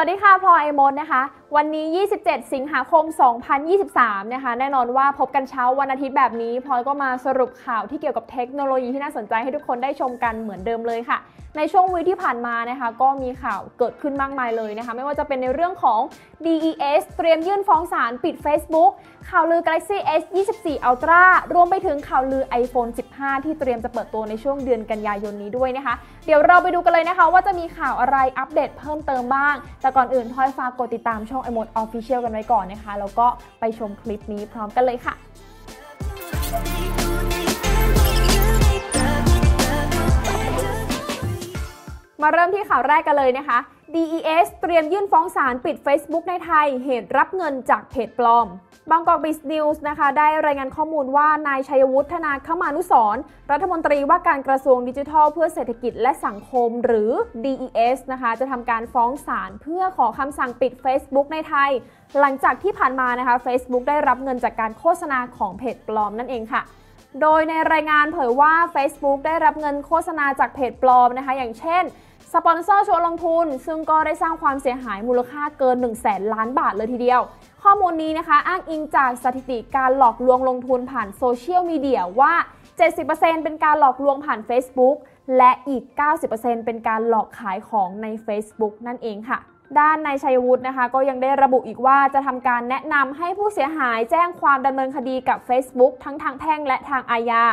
สวัสดีค่ะพลอย iMoD นะคะวันนี้27สิงหาคม2023นะคะแน่นอนว่าพบกันเช้าวันอาทิตย์แบบนี้พลอยก็มาสรุปข่าวที่เกี่ยวกับเทคโนโลยีที่น่าสนใจให้ทุกคนได้ชมกันเหมือนเดิมเลยค่ะในช่วงวีคที่ผ่านมานะคะก็มีข่าวเกิดขึ้นมากมายเลยนะคะไม่ว่าจะเป็นในเรื่องของ DES เตรียมยื่นฟ้องศาลปิด Facebook ข่าวลือ Galaxy S24 Ultra รวมไปถึงข่าวลือ iPhone 15 ที่เตรียมจะเปิดตัวในช่วงเดือนกันยายนนี้ด้วยนะคะเดี๋ยวเราไปดูกันเลยนะคะว่าจะมีข่าวอะไรอัปเดตเพิ่มเติมบ้างแต่ก่อนอื่นพลอยฝากกดติดตามช่อง iMoD Official กันไว้ก่อนนะคะแล้วก็ไปชมคลิปนี้พร้อมกันเลยค่ะมาเริ่มที่ข่าวแรกกันเลยนะคะ DES เตรียมยื่นฟ้องศาลปิด Facebook ในไทยเหตุรับเงินจากเพจปลอมบางกอกบิสนิวส์นะคะได้รายงานข้อมูลว่านายชัยวุฒิ ธนาคมานุสรณ์รัฐมนตรีว่าการกระทรวงดิจิทัลเพื่อเศรษฐกิจและสังคมหรือ DES นะคะจะทำการฟ้องศาลเพื่อขอคำสั่งปิด Facebook ในไทยหลังจากที่ผ่านมานะคะ Facebook ได้รับเงินจากการโฆษณาของเพจปลอมนั่นเองค่ะโดยในรายงานเผยว่า Facebook ได้รับเงินโฆษณาจากเพจปลอมนะคะอย่างเช่นสปอนเซอร์ชวนลงทุนซึ่งก็ได้สร้างความเสียหายมูลค่าเกิน 100,000 ล้านบาทเลยทีเดียวข้อมูลนี้นะคะอ้างอิงจากสถิติการหลอกลวงลงทุนผ่านโซเชียลมีเดียว่า 70% เป็นการหลอกลวงผ่าน Facebook และอีก 90% เป็นการหลอกขายของใน Facebook นั่นเองค่ะด้านนายชัยวุฒินะคะก็ยังได้ระบุอีกว่าจะทำการแนะนำให้ผู้เสียหายแจ้งความดำเนินคดีกับ Facebook ทั้งทางแพ่งและทางอาญา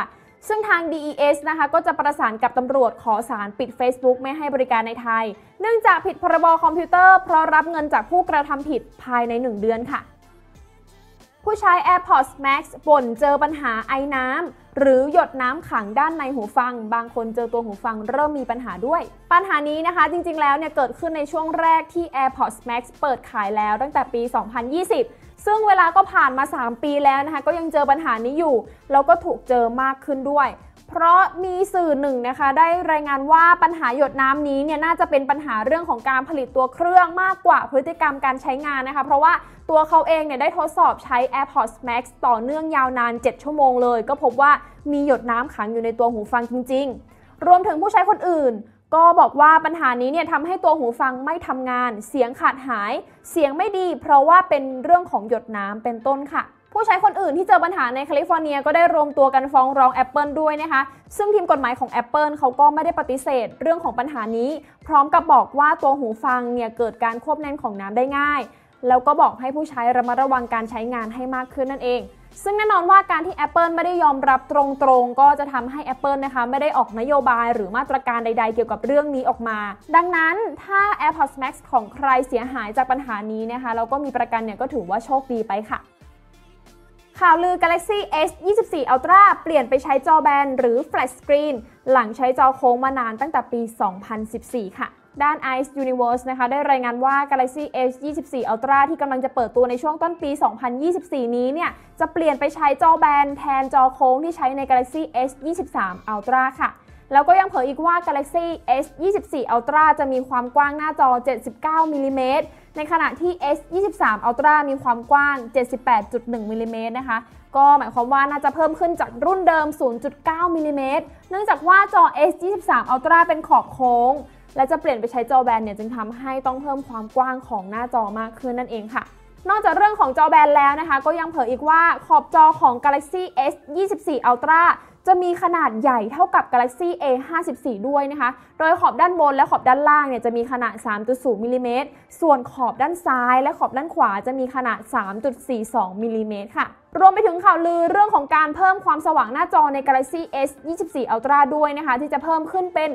ซึ่งทาง DES นะคะก็จะประสานกับตำรวจขอศาลปิด Facebook ไม่ให้บริการในไทยเนื่องจากผิดพรบคอมพิวเตอร์เพราะรับเงินจากผู้กระทำผิดภายใน1เดือนค่ะผู้ใช้ AirPods Max บ่นเจอปัญหาไอน้ำหรือหยดน้ำขังด้านในหูฟังบางคนเจอตัวหูฟังเริ่มมีปัญหาด้วยปัญหานี้นะคะจริงๆแล้วเนี่ยเกิดขึ้นในช่วงแรกที่ AirPods Max เปิดขายแล้วตั้งแต่ปี 2020ซึ่งเวลาก็ผ่านมา3ปีแล้วนะคะก็ยังเจอปัญหานี้อยู่แล้วก็ถูกเจอมากขึ้นด้วยเพราะมีสื่อหนึ่งนะคะได้รายงานว่าปัญหาหยดน้ำนี้เนี่ยน่าจะเป็นปัญหาเรื่องของการผลิตตัวเครื่องมากกว่าพฤติกรรมการใช้งานนะคะเพราะว่าตัวเขาเองเนี่ยได้ทดสอบใช้ AirPods Max ต่อเนื่องยาวนาน7ชั่วโมงเลยก็พบว่ามีหยดน้ำขังอยู่ในตัวหูฟังจริงๆรวมถึงผู้ใช้คนอื่นก็บอกว่าปัญหานี้เนี่ยทำให้ตัวหูฟังไม่ทำงานเสียงขาดหายเสียงไม่ดีเพราะว่าเป็นเรื่องของหยดน้ำเป็นต้นค่ะผู้ใช้คนอื่นที่เจอปัญหาในแคลิฟอร์เนียก็ได้รวมตัวกันฟ้องร้อง Apple ด้วยนะคะซึ่งทีมกฎหมายของ Apple เขาก็ไม่ได้ปฏิเสธเรื่องของปัญหานี้พร้อมกับบอกว่าตัวหูฟังเนี่ยเกิดการควบแน่นของน้ำได้ง่ายแล้วก็บอกให้ผู้ใช้ระมัดระวังการใช้งานให้มากขึ้นนั่นเองซึ่งแน่นอนว่าการที่ Apple ไม่ได้ยอมรับตรงๆก็จะทำให้ Apple นะคะไม่ได้ออกนโยบายหรือมาตรการใดๆเกี่ยวกับเรื่องนี้ออกมาดังนั้นถ้า AirPods Max ของใครเสียหายจากปัญหานี้นะคะแล้วก็มีประกันเนี่ยก็ถือว่าโชคดีไปค่ะข่าวลือ Galaxy S24 Ultra เปลี่ยนไปใช้จอแบนหรือ Flat Screen หลังใช้จอโค้งมานานตั้งแต่ปี 2014 ค่ะด้าน Ice Universe นะคะได้รายงานว่า Galaxy S24 Ultra ที่กำลังจะเปิดตัวในช่วงต้นปี 2024 นี้เนี่ยจะเปลี่ยนไปใช้จอแบนแทนจอโค้งที่ใช้ใน Galaxy S23 Ultra ค่ะแล้วก็ยังเผยอีกว่า Galaxy S24 Ultra จะมีความกว้างหน้าจอ 79 มิลลิเมตรในขณะที่ S23 Ultra มีความกว้าง 78.1 มิลลิเมตรนะคะก็หมายความว่าน่าจะเพิ่มขึ้นจากรุ่นเดิม 0.9 มิลลิเมตรเนื่องจากว่าจอ S23 Ultra เป็นขอบโค้งและจะเปลี่ยนไปใช้จอแบนเนี่ยจึงทำให้ต้องเพิ่มความกว้างของหน้าจอมากขึ้นนั่นเองค่ะนอกจากเรื่องของจอแบนแล้วนะคะก็ยังเผยอีกว่าขอบจอของ Galaxy S24 Ultra จะมีขนาดใหญ่เท่ากับ Galaxy A54 ด้วยนะคะโดยขอบด้านบนและขอบด้านล่างเนี่ยจะมีขนาด 3.0 มิลลิเมตรส่วนขอบด้านซ้ายและขอบด้านขวาจะมีขนาด 3.42 มิลลิเมตรค่ะรวมไปถึงข่าวลือเรื่องของการเพิ่มความสว่างหน้าจอใน Galaxy S24 Ultra ด้วยนะคะที่จะเพิ่มขึ้นเป็น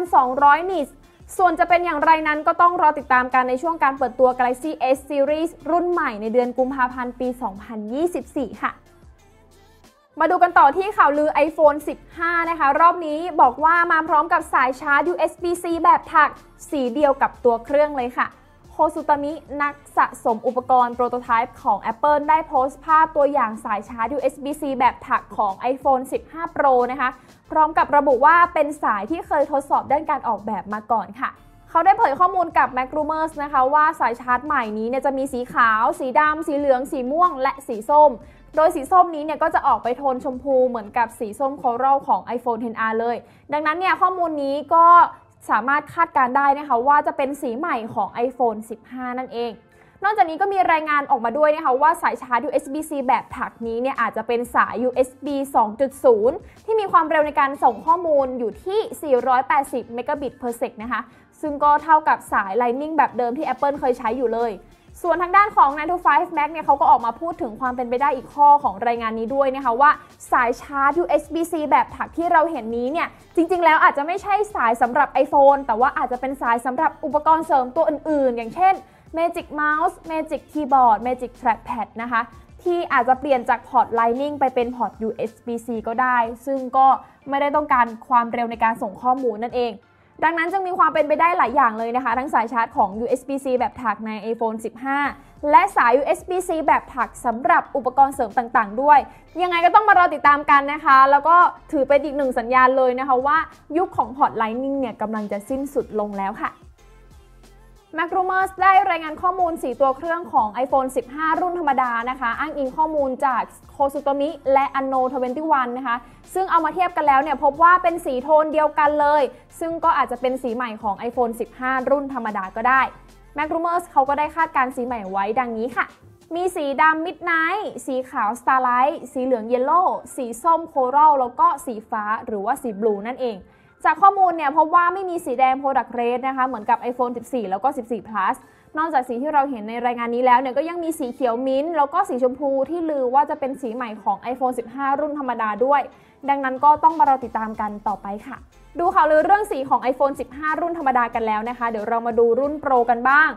2,200 นิตส์ส่วนจะเป็นอย่างไรนั้นก็ต้องรอติดตามกันในช่วงการเปิดตัว Galaxy S Series รุ่นใหม่ในเดือนกุมภาพันธ์ปี 2024 ค่ะมาดูกันต่อที่ข่าวลือ iPhone 15 นะคะรอบนี้บอกว่ามาพร้อมกับสายชาร์จ USB-C แบบถักสีเดียวกับตัวเครื่องเลยค่ะKosutomi นักสะสมอุปกรณ์โปรโตไทป์ของ Apple ได้โพสต์ภาพตัวอย่างสายชาร์จ USB-C แบบถักของ iPhone 15 Pro นะคะพร้อมกับระบุว่าเป็นสายที่เคยทดสอบด้านการออกแบบมาก่อนค่ะเขาได้เผยข้อมูลกับ Macrumors นะคะว่าสายชาร์จใหม่นี้เนี่ยจะมีสีขาวสีดำสีเหลืองสีม่วงและสีส้มโดยสีส้มนี้เนี่ยก็จะออกไปโทนชมพูเหมือนกับสีส้มโครัลของ iPhone XR เลยดังนั้นเนี่ยข้อมูลนี้ก็ สามารถคาดการได้นะคะว่าจะเป็นสีใหม่ของ iPhone 15 นั่นเองนอกจากนี้ก็มีรายงานออกมาด้วยนะคะว่าสายชาร์จ USB-C แบบถักนี้เนี่ยอาจจะเป็นสาย USB 2.0 ที่มีความเร็วในการส่งข้อมูลอยู่ที่480 Mbps นะคะซึ่งก็เท่ากับสาย Lightning แบบเดิมที่ Apple เคยใช้อยู่เลยส่วนทางด้านของ 9to5 Mac เนี่ยเขาก็ออกมาพูดถึงความเป็นไปได้อีกข้อของรายงานนี้ด้วยนะคะว่าสายชาร์จ USB-C แบบถักที่เราเห็นนี้เนี่ยจริงๆแล้วอาจจะไม่ใช่สายสำหรับ iPhone แต่ว่าอาจจะเป็นสายสำหรับอุปกรณ์เสริมตัวอื่นๆอย่างเช่น Magic Mouse Magic Keyboard Magic Trackpad นะคะที่อาจจะเปลี่ยนจากพอร์ต Lightning ไปเป็นพอร์ต USB-C ก็ได้ซึ่งก็ไม่ได้ต้องการความเร็วในการส่งข้อมูลนั่นเองดังนั้นจึงมีความเป็นไปได้หลายอย่างเลยนะคะทั้งสายชาร์จของ USB-C แบบถักใน iPhone 15 และสาย USB-C แบบถักสำหรับอุปกรณ์เสริมต่างๆด้วยยังไงก็ต้องมารอติดตามกันนะคะแล้วก็ถือเป็นอีกหนึ่งสัญญาณเลยนะคะว่ายุคของพอร์ต Lightning เนี่ยกำลังจะสิ้นสุดลงแล้วค่ะ Macrumors ได้รายงานข้อมูล4ตัวเครื่องของ iPhone 15 รุ่นธรรมดานะคะอ้างอิงข้อมูลจาก Kosutomi และ 9to5 นะคะซึ่งเอามาเทียบกันแล้วเนี่ยพบว่าเป็นสีโทนเดียวกันเลยซึ่งก็อาจจะเป็นสีใหม่ของ iPhone 15 รุ่นธรรมดาก็ได้ Macrumors เขาก็ได้คาดการณ์สีใหม่ไว้ดังนี้ค่ะมีสีดำ Midnight สีขาว Starlight สีเหลือง Yellow สีส้ม Coral แล้วก็สีฟ้าหรือว่าสี Blue นั่นเองจากข้อมูลเนี่ยพบว่าไม่มีสีแดง Product Red นะคะเหมือนกับ iPhone 14 แล้วก็ 14 Plus นอกจากสีที่เราเห็นในรายงานนี้แล้วเนี่ยก็ยังมีสีเขียวมิ้นท์แล้วก็สีชมพูที่ลือว่าจะเป็นสีใหม่ของ iPhone 15 รุ่นธรรมดาด้วยดังนั้นก็ต้องมารอติดตามกันต่อไปค่ะดูข่าวลือเรื่องสีของ iPhone 15 รุ่นธรรมดากันแล้วนะคะเดี๋ยวเรามาดูรุ่น Pro กันบ้าง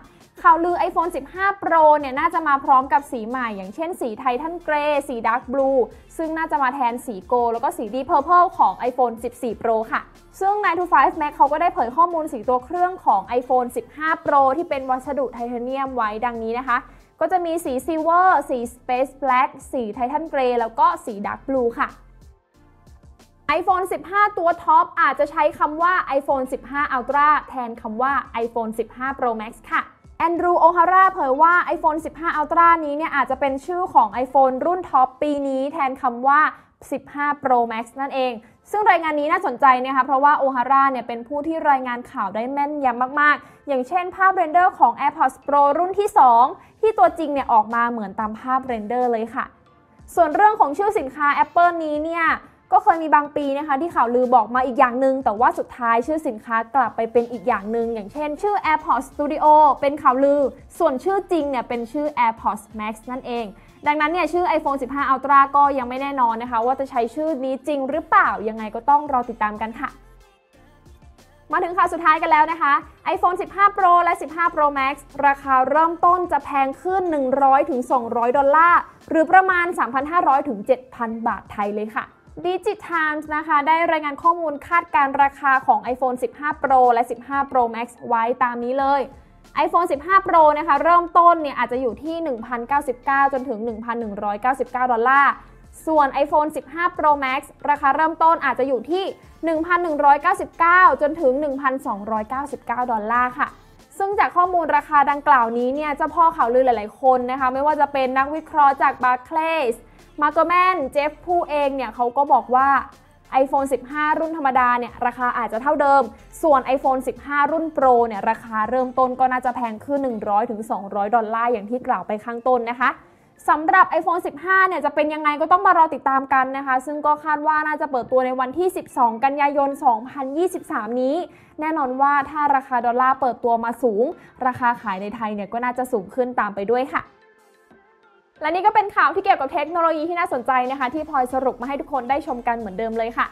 ข่าวลือ iPhone 15 Pro เนี่ยน่าจะมาพร้อมกับสีใหม่อย่างเช่นสีไททันเกรย์สีดาร์กบลูซึ่งน่าจะมาแทนสีโกลด์แล้วก็สีดีเพอร์เพิลของ iPhone 14 Pro ค่ะซึ่ง 9to5 Mac เขาก็ได้เผยข้อมูลสีตัวเครื่องของ iPhone 15 Pro ที่เป็นวัสดุไทเทเนียมไว้ดังนี้นะคะก็จะมีสีซิลเวอร์สีสเปซแบล็กสีไททันเกรย์แล้วก็สีดาร์กบลูค่ะiPhone 15 ตัวท็อปอาจจะใช้คำว่า iPhone 15 Ultra แทนคำว่า iPhone 15 Pro Max ค่ะแอนดรู โอฮาร่าเผยว่า iPhone 15 Ultra นี้เนี่ยอาจจะเป็นชื่อของ iPhone รุ่นท็อปปีนี้แทนคำว่า 15 Pro Max นั่นเองซึ่งรายงานนี้น่าสนใจนะคะเพราะว่าโอฮาร่าเนี่ยเป็นผู้ที่รายงานข่าวได้แม่นยำมากๆอย่างเช่นภาพเรนเดอร์ของ AirPods Pro รุ่นที่ 2ที่ตัวจริงเนี่ยออกมาเหมือนตามภาพเรนเดอร์เลยค่ะส่วนเรื่องของชื่อสินค้า Apple นี้เนี่ยก็เคยมีบางปีนะคะที่ข่าวลือบอกมาอีกอย่างหนึ่งแต่ว่าสุดท้ายชื่อสินค้ากลับไปเป็นอีกอย่างหนึ่งอย่างเช่นชื่อ AirPods Studio เป็นข่าวลือส่วนชื่อจริงเนี่ยเป็นชื่อ AirPods Max นั่นเองดังนั้นเนี่ยชื่อ iPhone 15 Ultra ก็ยังไม่แน่นอนนะคะว่าจะใช้ชื่อนี้จริงหรือเปล่ายังไงก็ต้องรอติดตามกันค่ะมาถึงข่าวสุดท้ายกันแล้วนะคะ iPhone 15 Pro และ 15 Pro Max ราคาเริ่มต้นจะแพงขึ้น $100-$200 หรือประมาณ $3,500-$7,000 บาทไทยเลยค่ะDigital Times นะคะได้รายงานข้อมูลคาดการราคาของ iPhone 15 Pro และ 15 Pro Max ไว้ตามนี้เลย iPhone 15 Pro นะคะเริ่มต้นเนี่ยอาจจะอยู่ที่ $1,099 จนถึง $1,199 ส่วน iPhone 15 Pro Max ราคาเริ่มต้นอาจจะอยู่ที่ $1,199 จนถึง $1,299 ค่ะซึ่งจากข้อมูลราคาดังกล่าวนี้เนี่ยเจ้าพ่อข่าวลือหลายๆคนนะคะไม่ว่าจะเป็นนักวิเคราะห์จากบาร์เคลย์สMacrumors เจฟผู้เองเนี่ยเขาก็บอกว่า iPhone 15 รุ่นธรรมดาเนี่ยราคาอาจจะเท่าเดิมส่วน iPhone 15 รุ่น Pro เนี่ยราคาเริ่มต้นก็น่าจะแพงขึ้น $100-$200 อย่างที่กล่าวไปข้างต้นนะคะสำหรับ iPhone 15 เนี่ยจะเป็นยังไงก็ต้องมารอติดตามกันนะคะซึ่งก็คาดว่าน่าจะเปิดตัวในวันที่ 12 กันยายน 2023 นี้แน่นอนว่าถ้าราคาดอลลาร์เปิดตัวมาสูงราคาขายในไทยเนี่ยก็น่าจะสูงขึ้นตามไปด้วยค่ะและนี่ก็เป็นข่าวที่เกี่ยวกับเทคโนโลยีที่น่าสนใจนะคะที่พลอยสรุปมาให้ทุกคนได้ชมกันเหมือนเดิมเลยค่ะ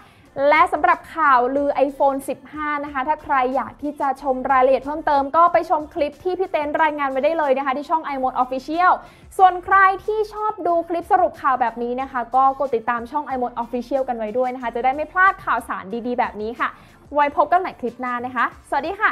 และสำหรับข่าวลือ iPhone 15 นะคะถ้าใครอยากที่จะชมรายละเอียดเพิ่มเติมก็ไปชมคลิปที่พี่เต้นรายงานไว้ได้เลยนะคะที่ช่อง iMoD Official ส่วนใครที่ชอบดูคลิปสรุปข่าวแบบนี้นะคะก็กดติดตามช่อง iMoD Official กันไว้ด้วยนะคะจะได้ไม่พลาดข่าวสารดีๆแบบนี้ค่ะไว้พบกันใหม่คลิปหน้านะคะสวัสดีค่ะ